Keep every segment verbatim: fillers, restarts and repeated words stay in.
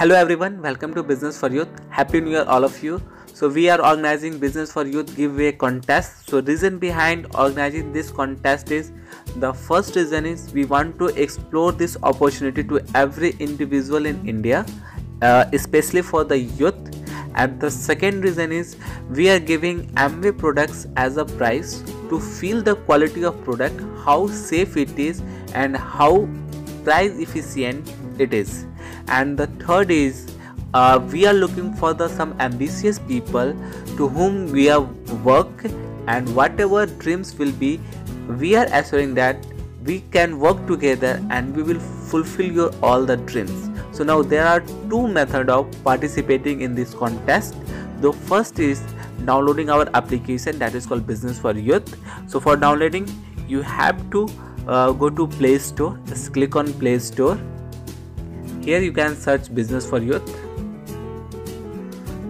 Hello everyone, welcome to Business for Youth. Happy New Year all of you. So we are organizing Business for Youth giveaway contest. So reason behind organizing this contest is, the first reason is we want to explore this opportunity to every individual in India, uh, especially for the youth. And the second reason is we are giving Amway products as a prize to feel the quality of product, how safe it is and how price efficient it is. And the third is uh, we are looking for the some ambitious people to whom we are work, and whatever dreams will be, we are assuring that we can work together and we will fulfill your all the dreams. So now there are two methods of participating in this contest. The first is downloading our application that is called Business for Youth. So for downloading, you have to uh, go to Play Store, just click on Play Store. Here you can search Business for Youth.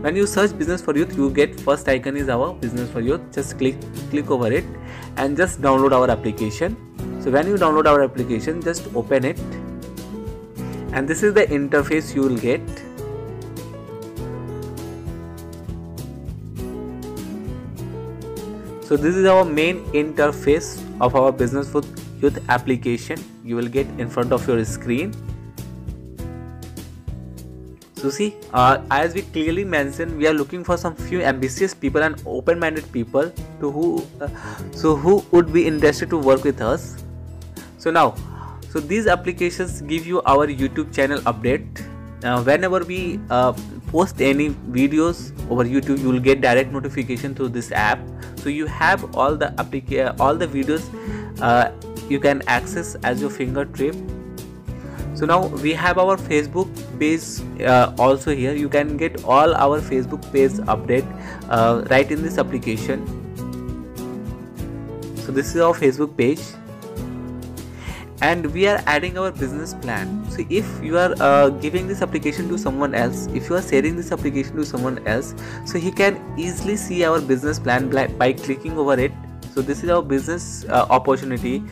When you search Business for Youth, you get first icon is our Business for Youth. Just click click over it and just download our application. So when you download our application, just open it. And this is the interface you will get. So this is our main interface of our Business for Youth application. You will get in front of your screen. So see, uh, as we clearly mentioned, we are looking for some few ambitious people and open-minded people to who, uh, so who would be interested to work with us. So now. So these applications give you our YouTube channel update. Uh, whenever we uh, post any videos over YouTube, you will get direct notification through this app. So you have all the applica- all the videos uh, you can access as your fingertip. So now we have our Facebook page uh, also here. You can get all our Facebook page update uh, right in this application. So this is our Facebook page. And we are adding our business plan. So if you are uh, giving this application to someone else, if you are sharing this application to someone else, so he can easily see our business plan by clicking over it. So this is our business uh, opportunity.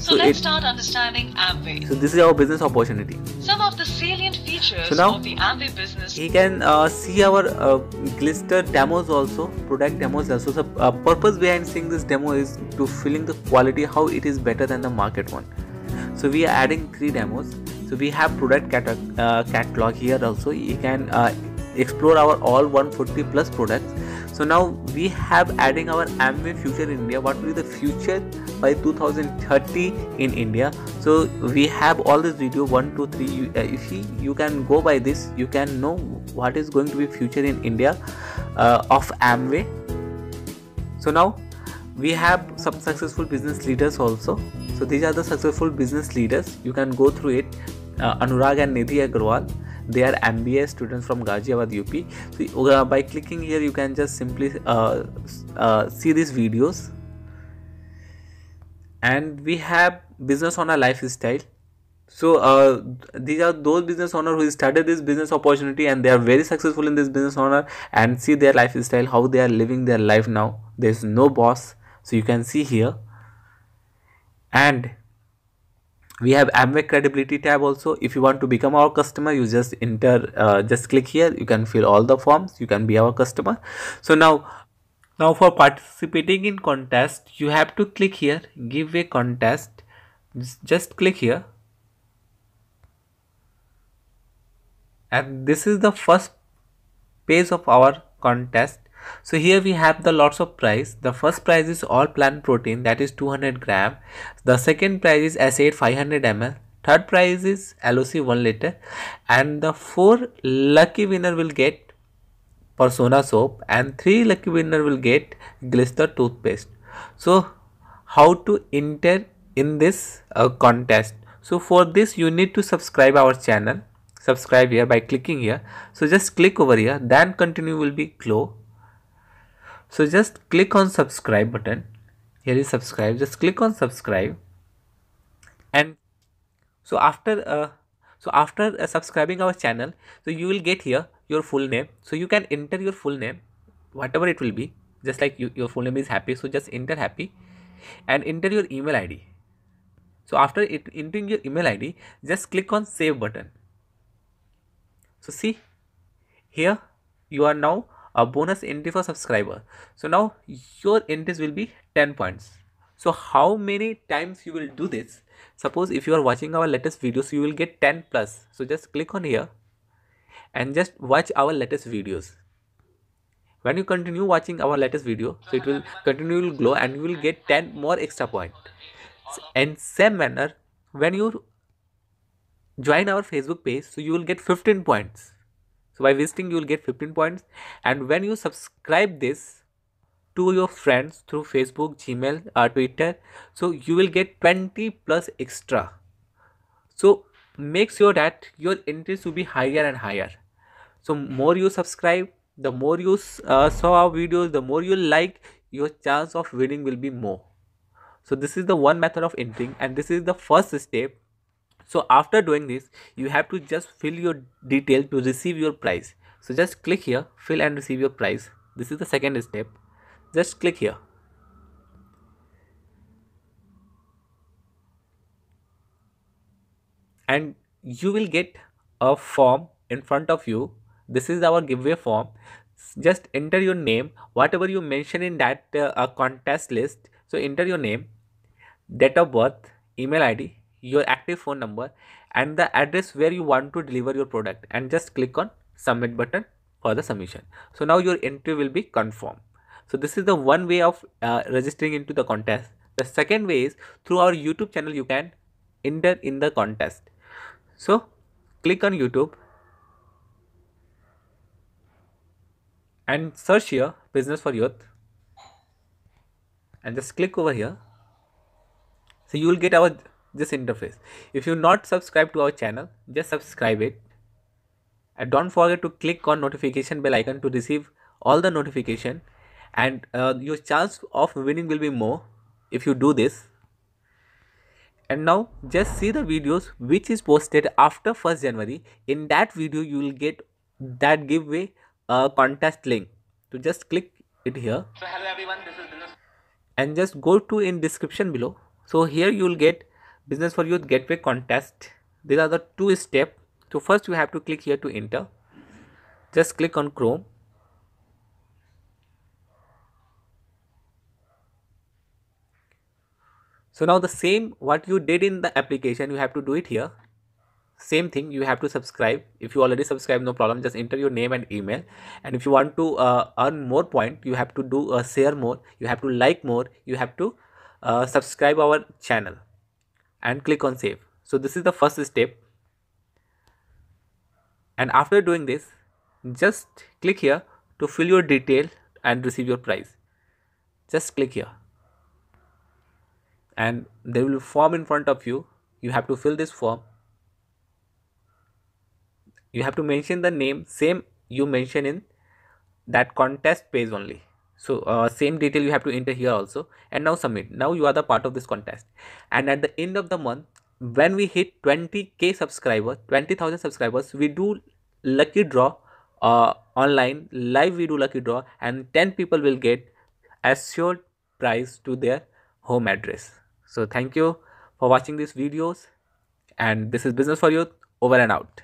So, so let's it, start understanding Amway. So this is our business opportunity. Some of the salient features so now, of the Amway business. He can uh, see our uh, glister demos also, product demos also. So uh, purpose behind seeing this demo is to feeling the quality, how it is better than the market one. So we are adding three demos. So we have product catalog, uh, catalog here also. You can uh, explore our all one forty plus products. So now we have adding our Amway Future in India. What will be the future by two thousand thirty in India? So we have all this video one, two, three. You, uh, if you, you can go by this, you can know what is going to be future in India uh, of Amway. So now we have some successful business leaders also. So these are the successful business leaders. You can go through it. Uh, Anurag and Nidhi Agarwal, they are M B A students from Ghaziabad, U P. So uh, by clicking here, you can just simply uh, uh, see these videos. And we have business owner lifestyle. So uh, these are those business owners who started this business opportunity and they are very successful in this business owner, and see their lifestyle, how they are living their life now. There is no boss. So you can see here. And we have Amway credibility tab also. If you want to become our customer, you just enter uh, just click here. You can fill all the forms, you can be our customer. So now now for participating in contest, you have to click here, giveaway contest. Just, just click here, and this is the first page of our contest. So here we have the lots of prize. The first prize is all plant protein, that is two hundred gram. The second prize is acid five hundred milliliters. Third prize is L O C one liter. And the four lucky winner will get Persona soap, and three lucky winner will get Glister toothpaste. So how to enter in this uh, contest? So for this you need to subscribe our channel. Subscribe here by clicking here. So just click over here, then continue will be close. So just click on subscribe button. Here is subscribe. Just click on subscribe. And so after uh, so after uh, subscribing our channel, so you will get here your full name. So you can enter your full name, whatever it will be. Just like you, your full name is Happy. So just enter Happy and enter your email I D. So after it entering your email I D, just click on save button. So see here you are now a bonus entry for subscriber. So now your entries will be ten points. So how many times you will do this? Suppose if you are watching our latest videos, you will get ten plus. So just click on here and just watch our latest videos. When you continue watching our latest video, so it will continue will grow and you will get ten more extra points. And same manner, when you join our Facebook page, so you will get fifteen points. So by visiting you will get fifteen points, and when you subscribe this to your friends through Facebook, Gmail or Twitter, so you will get twenty plus extra. So make sure that your entries will be higher and higher. So more you subscribe, the more you uh, saw our videos, the more you like, your chance of winning will be more. So this is the one method of entering, and this is the first step. So after doing this, you have to just fill your detail to receive your prize. So just click here, fill and receive your prize. This is the second step. Just click here. And you will get a form in front of you. This is our giveaway form. Just enter your name, whatever you mention in that uh, contest list. So enter your name, date of birth, email I D, your active phone number and the address where you want to deliver your product, and just click on submit button for the submission. So now your entry will be confirmed. So this is the one way of uh, registering into the contest. The second way is through our YouTube channel. You can enter in the contest. So click on YouTube and search here Business for Youth and just click over here. So you will get our this interface. If you not subscribe to our channel, just subscribe it, and don't forget to click on notification bell icon to receive all the notification, and uh, your chance of winning will be more if you do this. And now just see the videos which is posted after first January. In that video you will get that giveaway uh, contest link. So just click it here. So hello everyone, this is Business, and just go to in description below. So here you will get Business for Youth Gateway Contest. These are the two steps. So first you have to click here to enter. Just click on Chrome. So now the same what you did in the application, you have to do it here. Same thing, you have to subscribe. If you already subscribe, no problem. Just enter your name and email. And if you want to uh, earn more points, you have to do uh, share more. You have to like more. You have to uh, subscribe our channel. And click on save. So this is the first step. And after doing this, just click here to fill your detail and receive your prize. Just click here. And there will be a form in front of you. You have to fill this form. You have to mention the name, same you mention in that contest page only. So uh, same detail you have to enter here also, and now submit. Now you are the part of this contest, and at the end of the month when we hit twenty K subscribers, twenty thousand subscribers, we do lucky draw uh, online live. We do lucky draw and ten people will get assured prize to their home address. So thank you for watching these videos, and this is Business for Youth over and out.